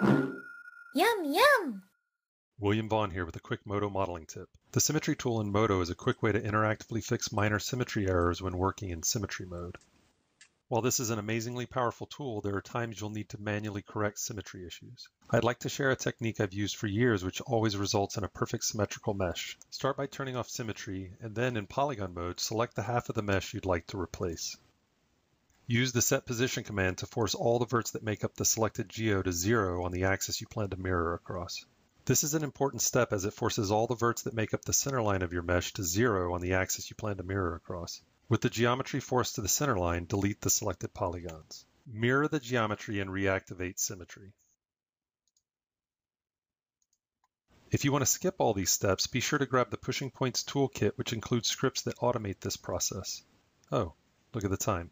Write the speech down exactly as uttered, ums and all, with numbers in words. Yum, yum! William Vaughn here with a quick Modo modeling tip. The Symmetry tool in Modo is a quick way to interactively fix minor symmetry errors when working in Symmetry mode. While this is an amazingly powerful tool, there are times you'll need to manually correct symmetry issues. I'd like to share a technique I've used for years which always results in a perfect symmetrical mesh. Start by turning off symmetry, and then in polygon mode, select the half of the mesh you'd like to replace. Use the set position command to force all the verts that make up the selected geo to zero on the axis you plan to mirror across. This is an important step as it forces all the verts that make up the center line of your mesh to zero on the axis you plan to mirror across. With the geometry forced to the center line, delete the selected polygons. Mirror the geometry and reactivate symmetry. If you want to skip all these steps, be sure to grab the Pushing Points Toolkit, which includes scripts that automate this process. Oh, look at the time.